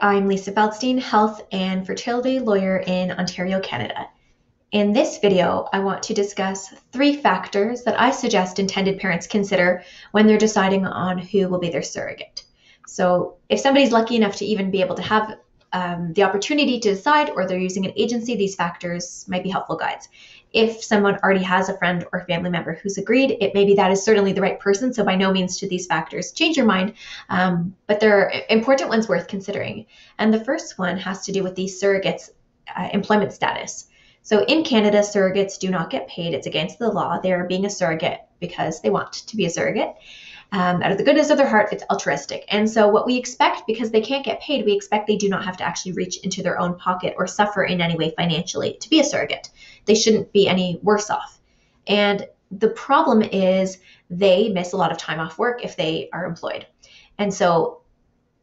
Hi, I'm Lisa Feldstein, health and fertility lawyer in Ontario, Canada. In this video, I want to discuss three factors that I suggest intended parents consider when they're deciding on who will be their surrogate. So if somebody's lucky enough to even be able to have the opportunity to decide, or they're using an agency, these factors might be helpful guides. If someone already has a friend or family member who's agreed, it may be that is certainly the right person, so by no means should these factors change your mind, but there are important ones worth considering. And the first one has to do with the surrogate's employment status. So in Canada, surrogates do not get paid. It's against the law. They are being a surrogate because they want to be a surrogate. Out of the goodness of their heart, it's altruistic. And so what we expect, because they can't get paid, we expect they do not have to actually reach into their own pocket or suffer in any way financially to be a surrogate. They shouldn't be any worse off. And the problem is they miss a lot of time off work if they are employed. And so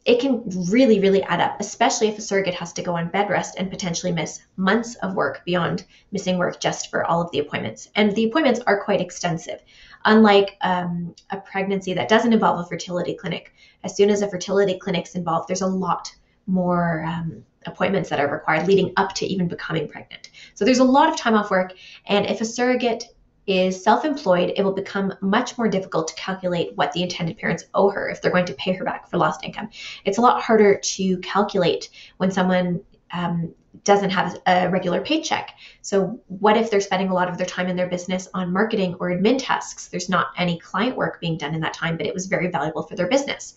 it can really, really add up, especially if a surrogate has to go on bed rest and potentially miss months of work beyond missing work just for all of the appointments. And the appointments are quite extensive. Unlike a pregnancy that doesn't involve a fertility clinic, as soon as a fertility clinic's involved, there's a lot more appointments that are required leading up to even becoming pregnant. So there's a lot of time off work. And if a surrogate is self-employed, it will become much more difficult to calculate what the intended parents owe her if they're going to pay her back for lost income. It's a lot harder to calculate when someone doesn't have a regular paycheck. So what if they're spending a lot of their time in their business on marketing or admin tasks? There's not any client work being done in that time, but it was very valuable for their business.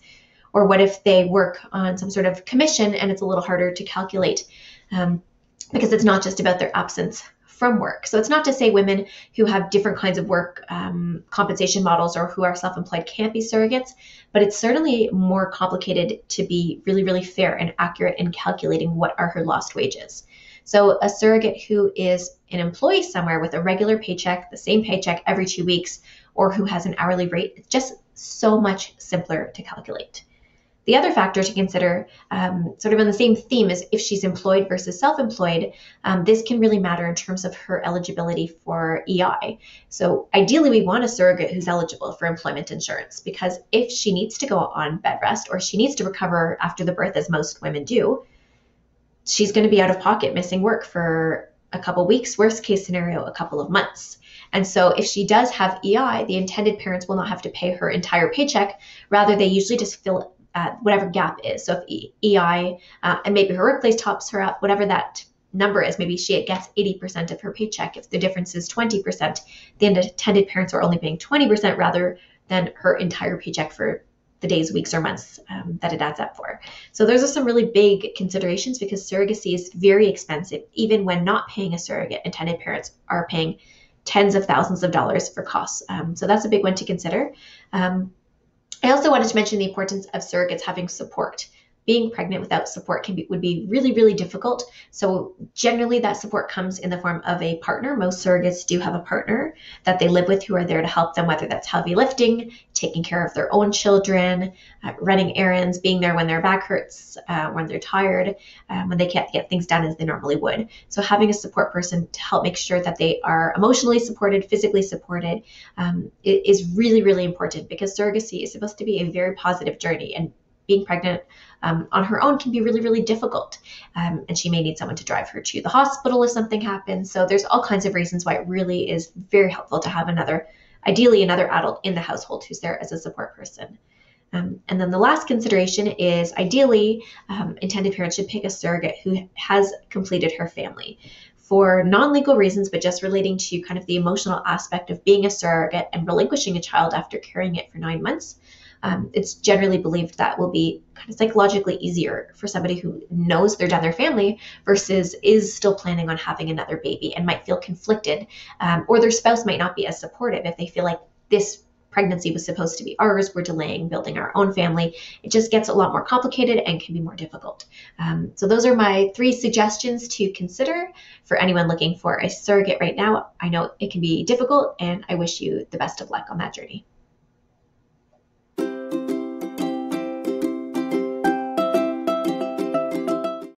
Or what if they work on some sort of commission, and it's a little harder to calculate because it's not just about their absence from work. So it's not to say women who have different kinds of work compensation models or who are self-employed can't be surrogates, but it's certainly more complicated to be really, really fair and accurate in calculating what are her lost wages. So a surrogate who is an employee somewhere with a regular paycheck, the same paycheck every 2 weeks, or who has an hourly rate, it's just so much simpler to calculate. The other factor to consider, sort of on the same theme, is if she's employed versus self-employed, this can really matter in terms of her eligibility for EI. So ideally, we want a surrogate who's eligible for employment insurance, because if she needs to go on bed rest or she needs to recover after the birth, as most women do, she's going to be out of pocket missing work for a couple weeks, worst case scenario, a couple of months. And so if she does have EI, the intended parents will not have to pay her entire paycheck. Rather, they usually just fill whatever gap is. So if EI and maybe her workplace tops her up, whatever that number is, maybe she gets 80% of her paycheck. If the difference is 20%, the intended parents are only paying 20% rather than her entire paycheck for the days, weeks, or months that it adds up for. So those are some really big considerations, because surrogacy is very expensive. Even when not paying a surrogate, intended parents are paying tens of thousands of dollars for costs. So that's a big one to consider. I also wanted to mention the importance of surrogates having support. Being pregnant without support would be really, really difficult. So generally that support comes in the form of a partner. Most surrogates do have a partner that they live with who are there to help them, whether that's heavy lifting, taking care of their own children, running errands, being there when their back hurts, when they're tired, when they can't get things done as they normally would. So having a support person to help make sure that they are emotionally supported, physically supported, is really, really important, because surrogacy is supposed to be a very positive journey, and being pregnant on her own can be really, really difficult. And she may need someone to drive her to the hospital if something happens. So there's all kinds of reasons why it really is very helpful to have ideally another adult in the household who's there as a support person. And then the last consideration is, ideally, intended parents should pick a surrogate who has completed her family. For non-legal reasons, but just relating to kind of the emotional aspect of being a surrogate and relinquishing a child after carrying it for 9 months, it's generally believed that will be kind of psychologically easier for somebody who knows they're done their family versus is still planning on having another baby and might feel conflicted, or their spouse might not be as supportive if they feel like this pregnancy was supposed to be ours, we're delaying building our own family. It just gets a lot more complicated and can be more difficult. So those are my three suggestions to consider for anyone looking for a surrogate right now. I know it can be difficult, and I wish you the best of luck on that journey.